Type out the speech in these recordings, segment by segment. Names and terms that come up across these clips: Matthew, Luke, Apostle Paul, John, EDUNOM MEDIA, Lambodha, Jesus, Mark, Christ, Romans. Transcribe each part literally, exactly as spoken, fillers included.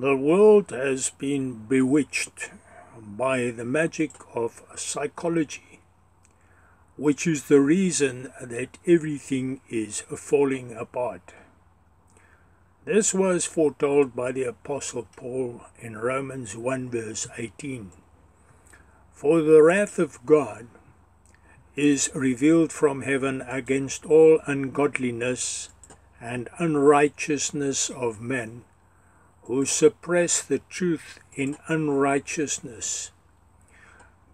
The world has been bewitched by the magic of psychology, which is the reason that everything is falling apart. This was foretold by the Apostle Paul in Romans one verse eighteen. For the wrath of God is revealed from heaven against all ungodliness and unrighteousness of men, who suppress the truth in unrighteousness,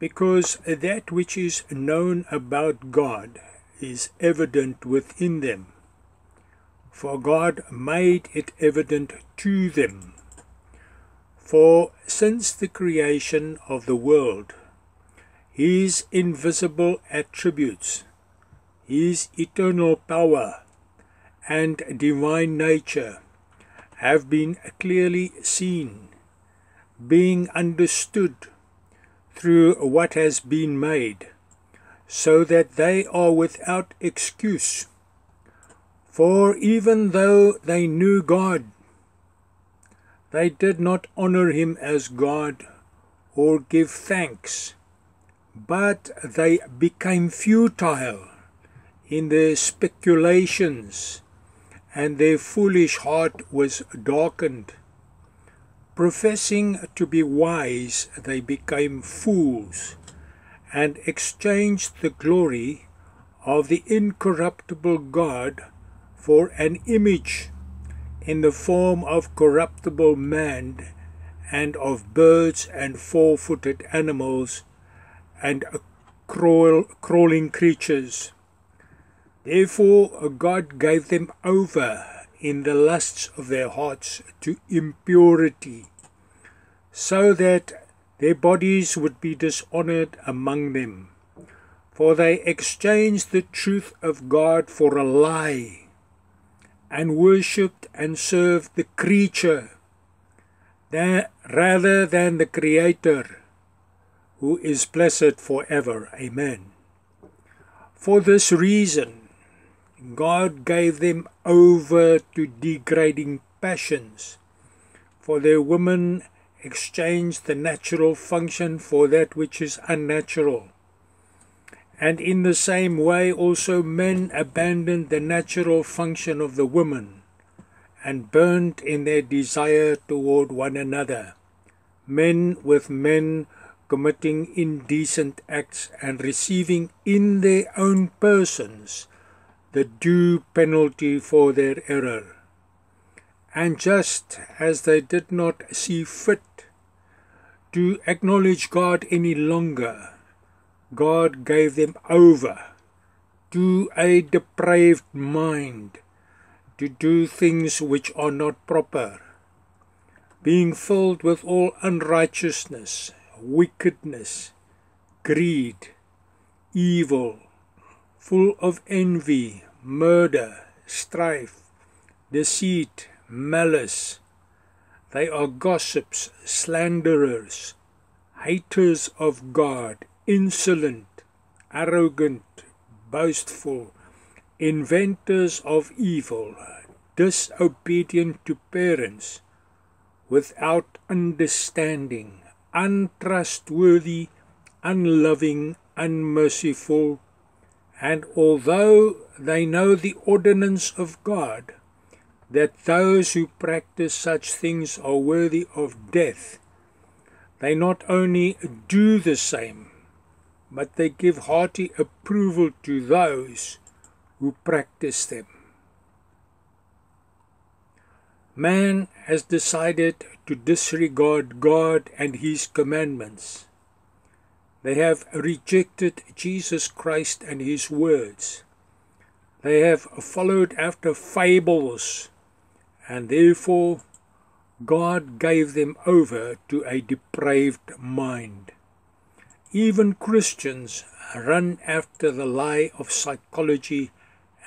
because that which is known about God is evident within them, for God made it evident to them. For since the creation of the world, His invisible attributes, His eternal power and divine nature, have been clearly seen, being understood through what has been made, so that they are without excuse. For even though they knew God, they did not honor Him as God or give thanks, but they became futile in their speculations, and their foolish heart was darkened. Professing to be wise, they became fools, and exchanged the glory of the incorruptible God for an image in the form of corruptible man, and of birds and four-footed animals, and crawl, crawling creatures. Therefore God gave them over in the lusts of their hearts to impurity, so that their bodies would be dishonoured among them. For they exchanged the truth of God for a lie, and worshipped and served the creature rather than the Creator, who is blessed forever. Amen. For this reason God gave them over to degrading passions, for their women exchanged the natural function for that which is unnatural. And in the same way also men abandoned the natural function of the woman, and burned in their desire toward one another, men with men, committing indecent acts and receiving in their own persons the due penalty for their error. And just as they did not see fit to acknowledge God any longer, God gave them over to a depraved mind to do things which are not proper, being filled with all unrighteousness, wickedness, greed, evil, full of envy, murder, strife, deceit, malice. They are gossips, slanderers, haters of God, insolent, arrogant, boastful, inventors of evil, disobedient to parents, without understanding, untrustworthy, unloving, unmerciful. And although they know the ordinance of God, that those who practice such things are worthy of death, they not only do the same, but they give hearty approval to those who practice them. Man has decided to disregard God and His commandments. They have rejected Jesus Christ and His words. They have followed after fables, and therefore God gave them over to a depraved mind. Even Christians run after the lie of psychology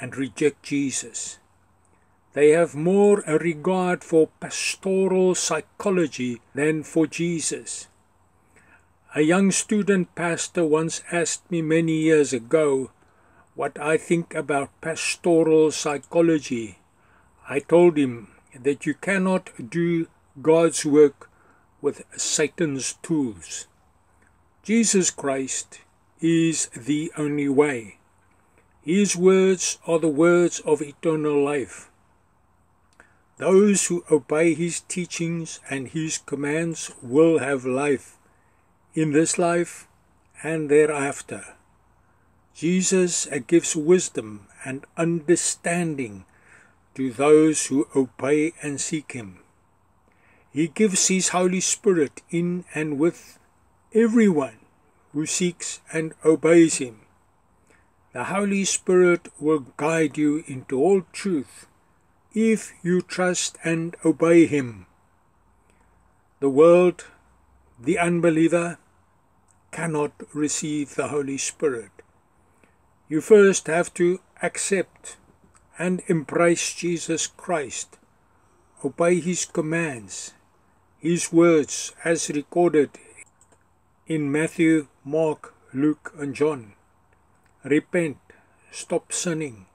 and reject Jesus. They have more a regard for pastoral psychology than for Jesus. A young student pastor once asked me many years ago what I think about pastoral psychology. I told him that you cannot do God's work with Satan's tools. Jesus Christ is the only way. His words are the words of eternal life. Those who obey his teachings and his commands will have life, in this life and thereafter. Jesus gives wisdom and understanding to those who obey and seek him. He gives his Holy Spirit in and with everyone who seeks and obeys him. The Holy Spirit will guide you into all truth if you trust and obey him. The world, the unbeliever, cannot receive the Holy Spirit. You first have to accept and embrace Jesus Christ, obey his commands, his words as recorded in Matthew, Mark, Luke and John. Repent, stop sinning,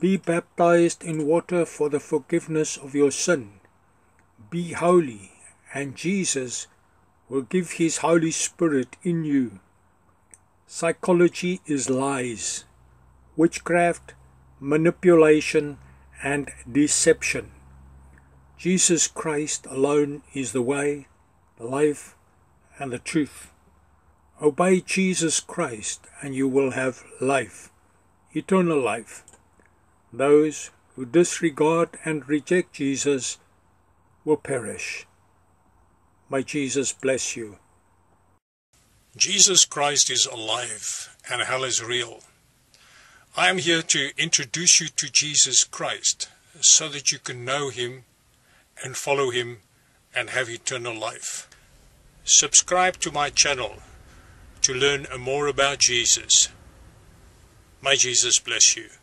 be baptized in water for the forgiveness of your sin, be holy, and Jesus will give his Holy Spirit in you. Psychology is lies, witchcraft, manipulation and deception. Jesus Christ alone is the way, the life, and the truth. Obey Jesus Christ and you will have life, eternal life. Those who disregard and reject Jesus will perish. May Jesus bless you. Jesus Christ is alive and hell is real. I am here to introduce you to Jesus Christ so that you can know him and follow him and have eternal life. Subscribe to my channel to learn more about Jesus. May Jesus bless you.